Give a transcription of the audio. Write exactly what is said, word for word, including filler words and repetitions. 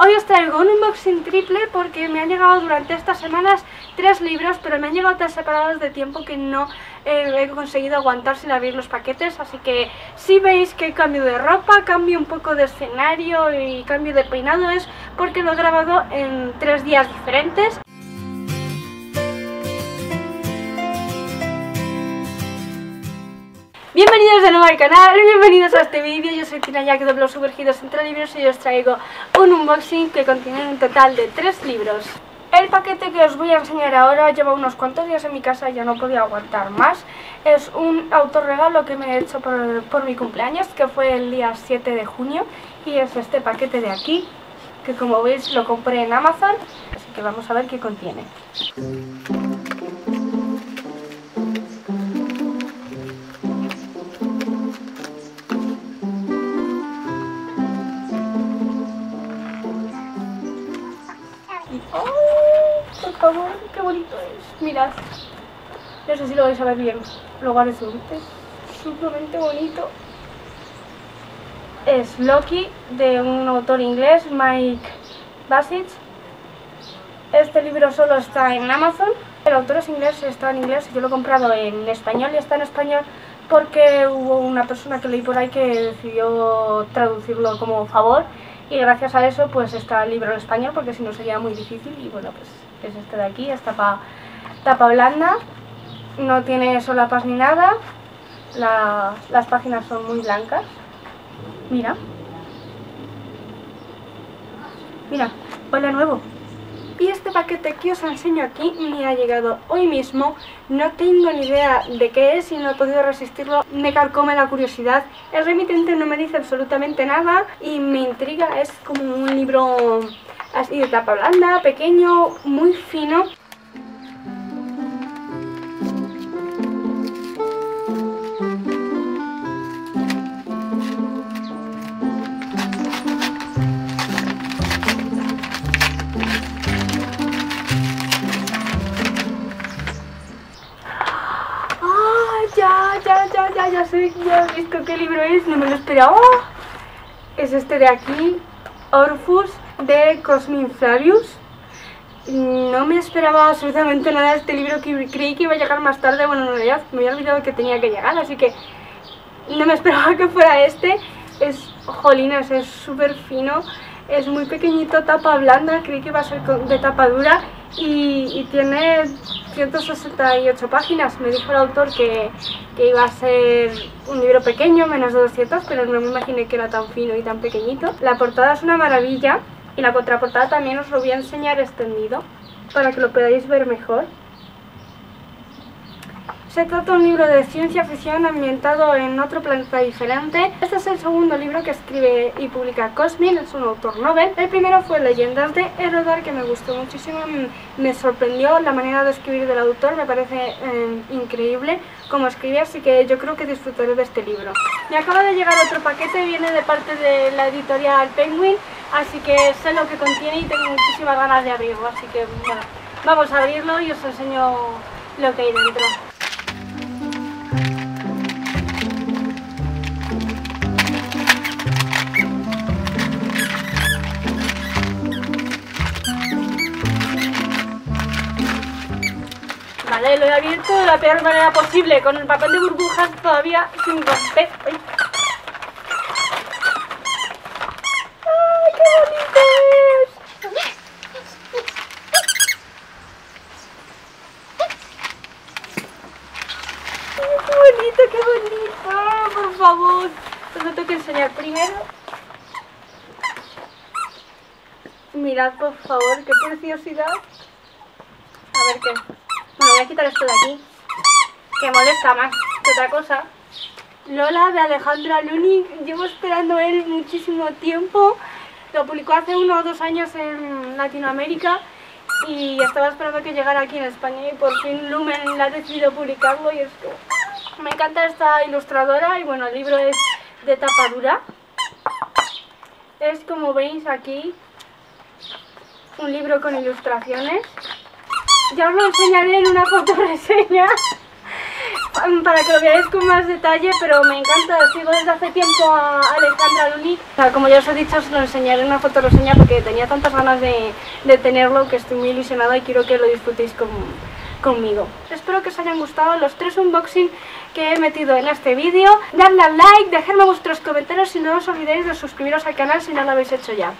Hoy os traigo un unboxing triple porque me han llegado durante estas semanas tres libros, pero me han llegado tan separados de tiempo que no eh, he conseguido aguantar sin abrir los paquetes, así que si veis que cambio de ropa, cambio un poco de escenario y cambio de peinado es porque lo he grabado en tres días diferentes. Bienvenidos de nuevo al canal, bienvenidos a este vídeo. Yo soy Tina Jack de blog Sumergidos entre libros y os traigo un unboxing que contiene un total de tres libros. El paquete que os voy a enseñar ahora lleva unos cuantos días en mi casa y ya no podía aguantar más. Es un autorregalo que me he hecho por, por mi cumpleaños, que fue el día siete de junio, y es este paquete de aquí, que como veis lo compré en Amazon, así que vamos a ver qué contiene. Por favor, qué bonito es. Mirad, no sé si lo vais a ver bien, lo voy a resumir. Es sumamente bonito. Es Loki, de un autor inglés, Mike Basich. Este libro solo está en Amazon. El autor es inglés, está en inglés, yo lo he comprado en español y está en español porque hubo una persona que leí por ahí que decidió traducirlo como favor. Y gracias a eso pues está el libro en español, porque si no sería muy difícil. Y bueno, pues es este de aquí, es tapa, tapa blanda, no tiene solapas ni nada, la, las páginas son muy blancas. Mira, mira, huele nuevo. Y este paquete que os enseño aquí me ha llegado hoy mismo, no tengo ni idea de qué es y no he podido resistirlo, me carcome la curiosidad. El remitente no me dice absolutamente nada y me intriga, es como un libro así de tapa blanda, pequeño, muy fino. Ya sé, ya he visto qué libro es, no me lo esperaba. ¡Oh! Es este de aquí, Orfus, de Cosmin Flavius. No me esperaba absolutamente nada de este libro, que creí que iba a llegar más tarde. Bueno, en realidad me había olvidado que tenía que llegar, así que no me esperaba que fuera este. Es, jolinas, es súper fino, es muy pequeñito, tapa blanda, creí que iba a ser de tapa dura. Y, y tiene ciento sesenta y ocho páginas. Me dijo el autor que, que iba a ser un libro pequeño, menos de doscientas, pero no me imaginé que era tan fino y tan pequeñito. La portada es una maravilla y la contraportada también os lo voy a enseñar extendido para que lo podáis ver mejor. Se trata de un libro de ciencia ficción ambientado en otro planeta diferente. Este es el segundo libro que escribe y publica Cosmin, es un autor novel. El primero fue Leyendas de Erodar, que me gustó muchísimo, me sorprendió la manera de escribir del autor, me parece eh, increíble como escribe, así que yo creo que disfrutaré de este libro. Me acaba de llegar otro paquete, viene de parte de la editorial Penguin, así que sé lo que contiene y tengo muchísimas ganas de abrirlo, así que bueno, vamos a abrirlo y os enseño lo que hay dentro. Vale, lo he abierto de la peor manera posible, con el papel de burbujas todavía sin romper. ¡Ay, qué bonito es! ¡Ay, qué bonito, qué bonito! Por favor, os lo tengo que enseñar primero. Mirad, por favor, qué preciosidad. A ver qué... Bueno, voy a quitar esto de aquí, que molesta más que otra cosa. Lola, de Alejandra Lunik, llevo esperando él muchísimo tiempo. Lo publicó hace uno o dos años en Latinoamérica y estaba esperando que llegara aquí en España y por fin Lumen ha decidido publicarlo y es que me encanta esta ilustradora. Y bueno, el libro es de tapa dura. Es, como veis aquí, un libro con ilustraciones. Ya os lo enseñaré en una fotoreseña para que lo veáis con más detalle, pero me encanta. Sigo desde hace tiempo a Alejandra Lunik. Como ya os he dicho, os lo enseñaré en una fotoroseña porque tenía tantas ganas de, de tenerlo que estoy muy ilusionada y quiero que lo disfrutéis con, conmigo. Espero que os hayan gustado los tres unboxing que he metido en este vídeo. Dadle al like, dejadme vuestros comentarios y no os olvidéis de suscribiros al canal si no lo habéis hecho ya.